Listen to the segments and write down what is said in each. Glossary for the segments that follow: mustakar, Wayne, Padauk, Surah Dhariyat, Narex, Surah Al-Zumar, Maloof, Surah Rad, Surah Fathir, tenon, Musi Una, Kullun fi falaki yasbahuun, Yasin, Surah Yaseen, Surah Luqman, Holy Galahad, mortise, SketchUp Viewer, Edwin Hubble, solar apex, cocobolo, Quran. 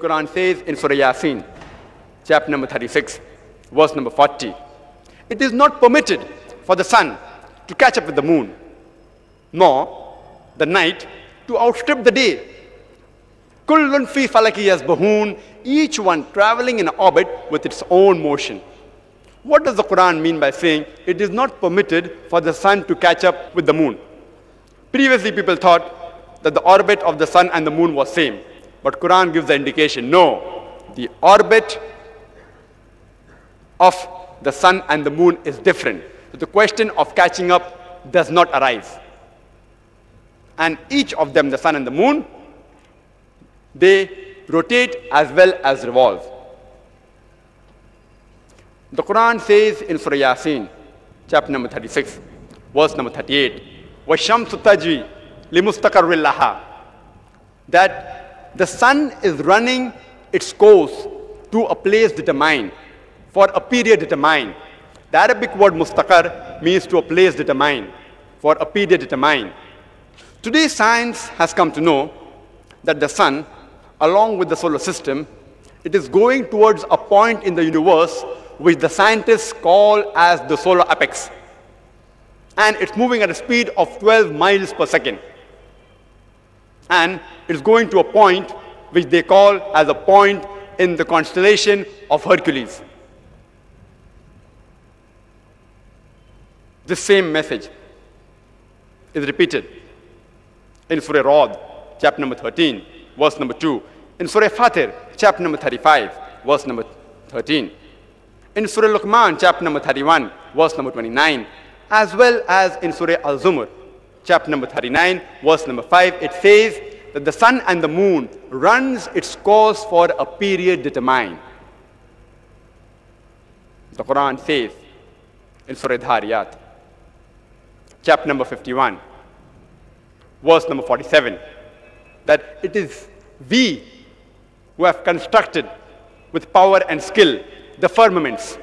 Quran says in Surah Yaseen, chapter number 36, verse number 40, it is not permitted for the sun to catch up with the moon, nor the night to outstrip the day. Kullun fi falaki yasbahuun, each one traveling in orbit with its own motion. What does the Quran mean by saying it is not permitted for the sun to catch up with the moon? Previously, people thought that the orbit of the sun and the moon was same. But Quran gives the indication, no, the orbit of the sun and the moon is different. So the question of catching up does not arise. And each of them, the sun and the moon, they rotate as well as revolve. The Quran says in Surah Yasin, chapter number 36, verse number 38, وَالشَّمْسُ تَجْرِي لِمُسْتَقَرٍّ لَهَا, that the sun is running its course to a place determined, for a period determined. The Arabic word mustakar means to a place determined, for a period determined. Today, science has come to know that the sun, along with the solar system, it is going towards a point in the universe which the scientists call as the solar apex. And it's moving at a speed of 12 miles per second. And it's going to a point which they call as a point in the constellation of Hercules. This same message is repeated in Surah Rad, chapter number 13, verse number 2. In Surah Fathir, chapter number 35, verse number 13. In Surah Luqman, chapter number 31, verse number 29, as well as in Surah Al-Zumar, chapter number 39, verse number 5, it says that the sun and the moon runs its course for a period determined. The Quran says in Surah Dhariyat, chapter number 51, verse number 47, that it is we who have constructed with power and skill the firmaments,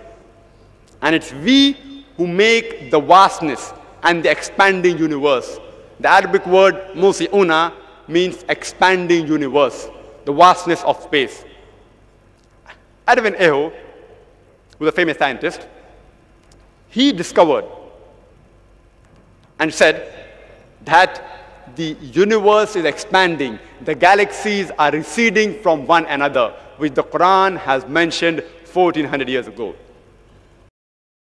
and it's we who make the vastness and the expanding universe. The Arabic word Musi Una means expanding universe, the vastness of space. Edwin Hubble, who's a famous scientist, he discovered and said that the universe is expanding, the galaxies are receding from one another, which the Quran has mentioned 1400 years ago.